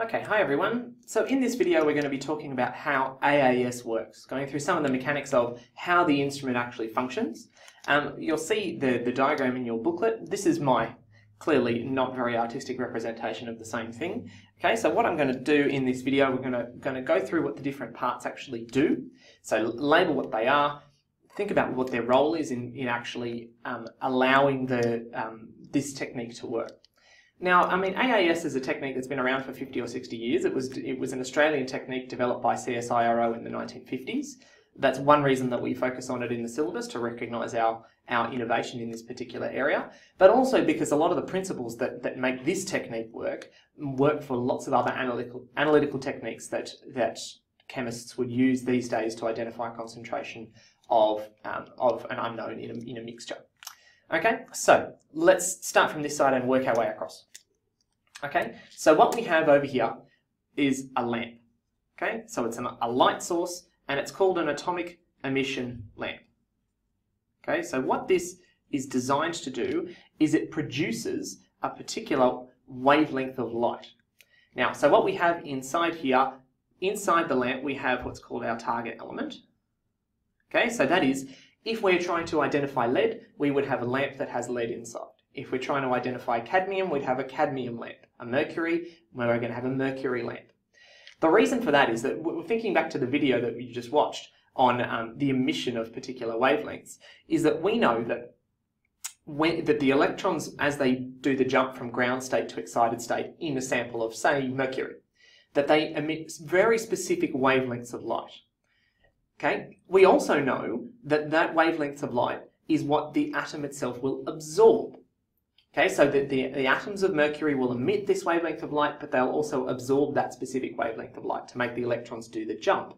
Okay, hi everyone. So in this video we're going to be talking about how AAS works, going through some of the mechanics of how the instrument actually functions. You'll see the diagram in your booklet. This is my clearly not very artistic representation of the same thing. Okay, so what I'm going to do in this video, we're going to go through what the different parts actually do. So label what they are, think about what their role is in actually allowing this technique to work. Now, I mean, AAS is a technique that's been around for 50 or 60 years. It was an Australian technique developed by CSIRO in the 1950s. That's one reason that we focus on it in the syllabus, to recognise our innovation in this particular area, but also because a lot of the principles that make this technique work for lots of other analytical techniques that chemists would use these days to identify concentration of an unknown in a mixture. Okay, so let's start from this side and work our way across. Okay, so what we have over here is a lamp. Okay, so it's a light source and it's called an atomic emission lamp. Okay, so what this is designed to do is it produces a particular wavelength of light. Now, so what we have inside here, inside the lamp, we have what's called our target element. Okay, so that is, if we're trying to identify lead, we would have a lamp that has lead inside. If we're trying to identify cadmium, we'd have a cadmium lamp. A mercury, we're going to have a mercury lamp. The reason for that is that, thinking back to the video that you just watched on the emission of particular wavelengths, is that we know that that the electrons, as they do the jump from ground state to excited state in a sample of, say, mercury, that they emit very specific wavelengths of light. Okay? We also know that that wavelength of light is what the atom itself will absorb. Okay? So the atoms of mercury will emit this wavelength of light, but they'll also absorb that specific wavelength of light to make the electrons do the jump.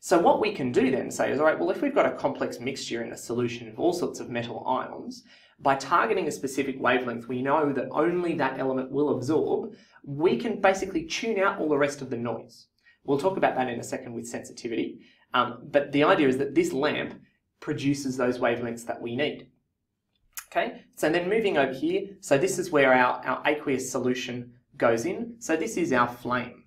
So what we can do then say is, all right, well, if we've got a complex mixture in a solution of all sorts of metal ions, by targeting a specific wavelength, we know that only that element will absorb. We can basically tune out all the rest of the noise. We'll talk about that in a second with sensitivity. But the idea is that this lamp produces those wavelengths that we need. Okay, so then moving over here, so this is where our aqueous solution goes in. So this is our flame.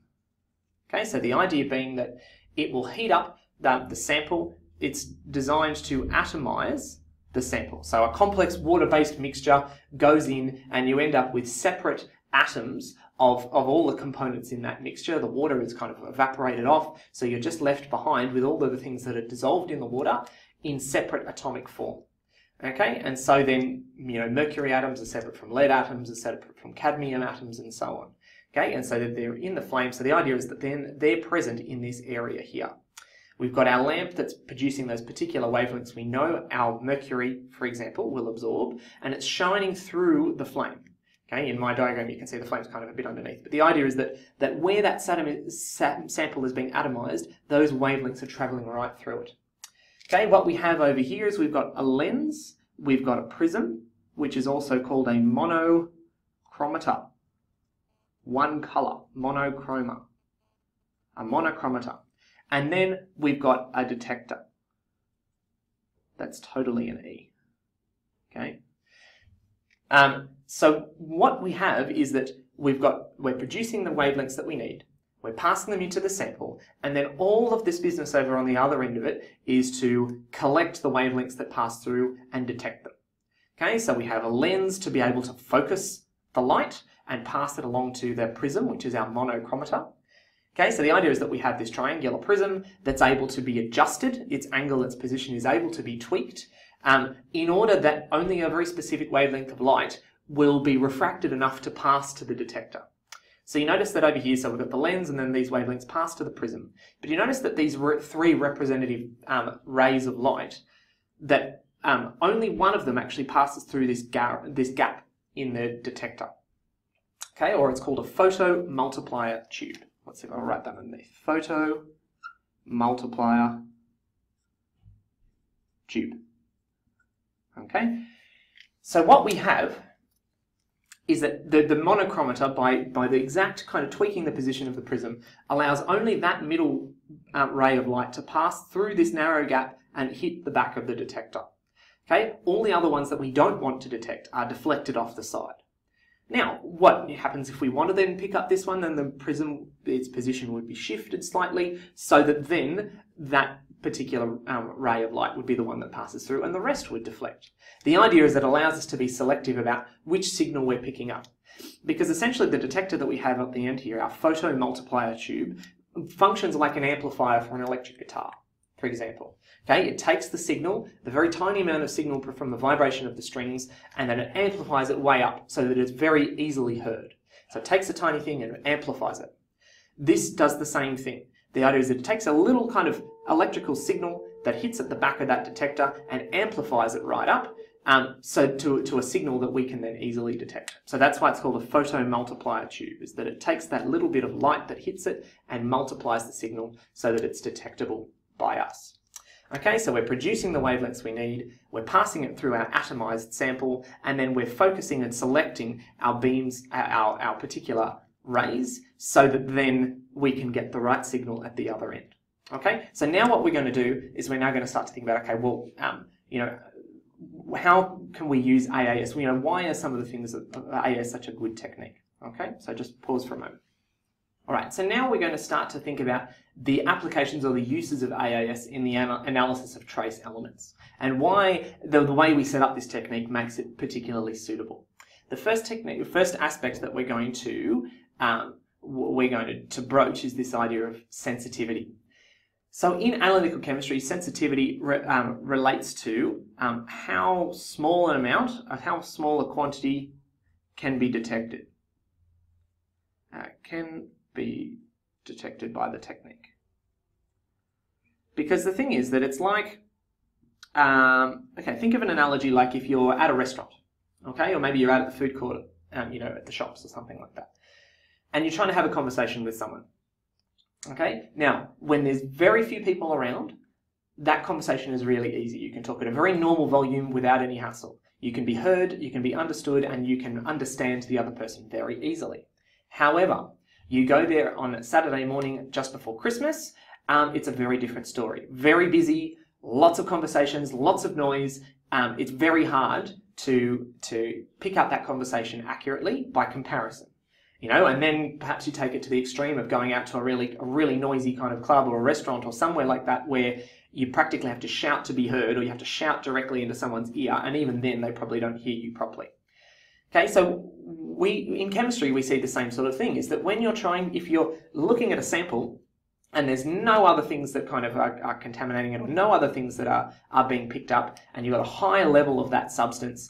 Okay, so the idea being that it will heat up the sample. It's designed to atomize the sample. So a complex water-based mixture goes in and you end up with separate atoms of all the components in that mixture. The water is kind of evaporated off, so you're just left behind with all of the things that are dissolved in the water in separate atomic form. Okay, and so then, you know, mercury atoms are separate from lead atoms, are separate from cadmium atoms, and so on. Okay, and so that they're in the flame, so the idea is that then they're present in this area here. We've got our lamp that's producing those particular wavelengths we know our mercury, for example, will absorb, and it's shining through the flame. Okay, in my diagram you can see the flame's kind of a bit underneath, but the idea is that where that sample is being atomized, those wavelengths are travelling right through it. Okay, what we have over here is we've got a lens, we've got a prism, which is also called a monochromator. One colour, monochroma. A monochromator. And then we've got a detector. That's totally an E. Okay. So what we have is that we're producing the wavelengths that we need, we're passing them into the sample, and then all of this business over on the other end of it is to collect the wavelengths that pass through and detect them. Okay, so we have a lens to be able to focus the light and pass it along to the prism, which is our monochromator. Okay, so the idea is that we have this triangular prism that's able to be adjusted, its angle, its position is able to be tweaked, in order that only a very specific wavelength of light will be refracted enough to pass to the detector. So you notice that over here, so we've got the lens and then these wavelengths pass to the prism. But you notice that these three representative rays of light, that only one of them actually passes through this gap in the detector. Okay, or it's called a photomultiplier tube. Let's see if I'll write that underneath. Photomultiplier tube. Okay, so what we have is that the monochromator, by the exact kind of tweaking the position of the prism, allows only that middle ray of light to pass through this narrow gap and hit the back of the detector. Okay, all the other ones that we don't want to detect are deflected off the side. Now, what happens if we want to then pick up this one? Then the prism, its position would be shifted slightly so that then that particular ray of light would be the one that passes through and the rest would deflect. The idea is that allows us to be selective about which signal we're picking up, because essentially the detector that we have at the end here, our photomultiplier tube, functions like an amplifier for an electric guitar, for example. Okay, it takes the signal, the very tiny amount of signal from the vibration of the strings, and then it amplifies it way up so that it's very easily heard. So it takes a tiny thing and it amplifies it. This does the same thing. The idea is that it takes a little kind of electrical signal that hits at the back of that detector and amplifies it right up so to a signal that we can then easily detect. So that's why it's called a photomultiplier tube, is that it takes that little bit of light that hits it and multiplies the signal so that it's detectable by us. Okay, so we're producing the wavelengths we need, we're passing it through our atomized sample, and then we're focusing and selecting our beams, our particular rays, so that then we can get the right signal at the other end. Okay, so now what we're going to do is we're now going to start to think about, okay, well, you know, how can we use AAS? You know, why are some of the things that AAS such a good technique? Okay, so just pause for a moment. All right, so now we're going to start to think about the applications or the uses of AAS in the analysis of trace elements, and why the way we set up this technique makes it particularly suitable. The first technique, first aspect that we're going to broach is this idea of sensitivity. So in analytical chemistry, sensitivity relates to how small an amount, how small a quantity can be detected. Can be detected by the technique. Because the thing is that it's like, okay, think of an analogy like if you're at a restaurant, okay, or maybe you're out at the food court, you know, at the shops or something like that, and you're trying to have a conversation with someone. Okay, now when there's very few people around, that conversation is really easy. You can talk at a very normal volume without any hassle. You can be heard, you can be understood, and you can understand the other person very easily. However, you go there on a Saturday morning just before Christmas, it's a very different story. Very busy, lots of conversations, lots of noise. It's very hard to pick up that conversation accurately by comparison. You know, and then perhaps you take it to the extreme of going out to a really noisy kind of club or a restaurant or somewhere like that where you practically have to shout to be heard, or you have to shout directly into someone's ear, and even then they probably don't hear you properly. Okay, so in chemistry we see the same sort of thing, is that when you're trying, if you're looking at a sample and there's no other things that kind of are contaminating it, or no other things that are being picked up, and you've got a high level of that substance,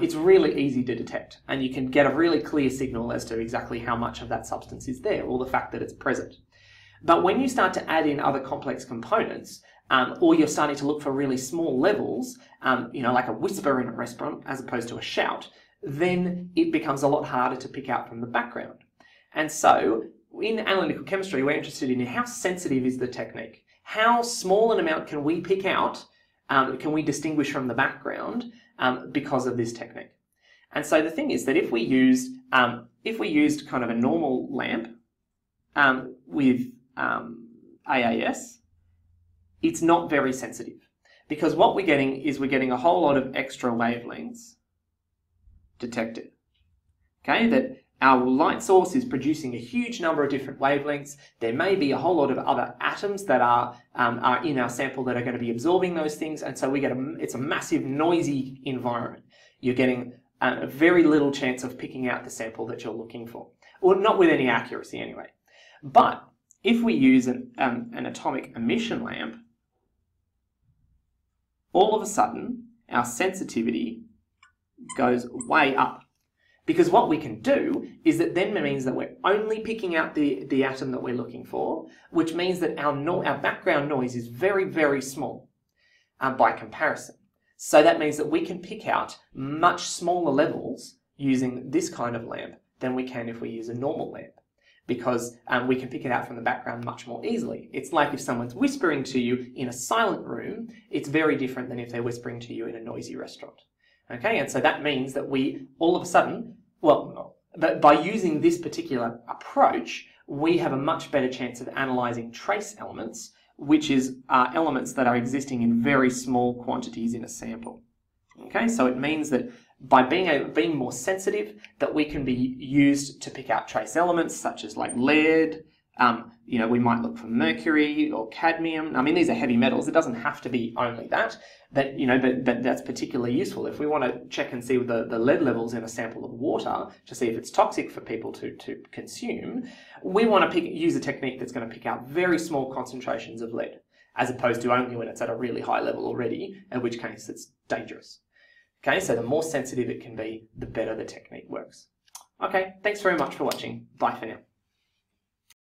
it's really easy to detect, and you can get a really clear signal as to exactly how much of that substance is there, or the fact that it's present. But when you start to add in other complex components, or you're starting to look for really small levels, you know, like a whisper in a restaurant as opposed to a shout, then it becomes a lot harder to pick out from the background. And so in analytical chemistry, we're interested in how sensitive is the technique. How small an amount can we pick out, can we distinguish from the background, because of this technique. And so the thing is that if we used kind of a normal lamp with AAS, it's not very sensitive, because what we're getting is we're getting a whole lot of extra wavelengths detected. Okay, that our light source is producing a huge number of different wavelengths. There may be a whole lot of other atoms that are in our sample that are going to be absorbing those things, and so we get it's a massive noisy environment. You're getting a very little chance of picking out the sample that you're looking for, or not with any accuracy anyway. But if we use an atomic emission lamp, all of a sudden our sensitivity goes way up. Because what we can do is that then means that we're only picking out the atom that we're looking for, which means that our background noise is very, very small by comparison. So that means that we can pick out much smaller levels using this kind of lamp than we can if we use a normal lamp, because we can pick it out from the background much more easily. It's like if someone's whispering to you in a silent room, it's very different than if they're whispering to you in a noisy restaurant. Okay, and so that means that we, all of a sudden, well, but by using this particular approach, we have a much better chance of analysing trace elements, which is elements that are existing in very small quantities in a sample. Okay, so it means that by being more sensitive, that we can be used to pick out trace elements such as like lead. You know, we might look for mercury or cadmium. I mean, these are heavy metals. It doesn't have to be only that, but you know, but that's particularly useful if we want to check and see the lead levels in a sample of water to see if it's toxic for people to consume. We want to use a technique that's going to pick out very small concentrations of lead, as opposed to only when it's at a really high level already, in which case it's dangerous. Okay, so the more sensitive it can be, the better the technique works. Okay, thanks very much for watching. Bye for now.